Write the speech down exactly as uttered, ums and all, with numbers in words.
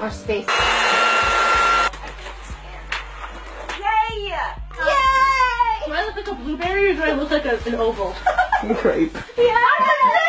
that much space. Yay! Yay! Why does it look like a blueberry or do I look like a, an oval? Grape. Yeah!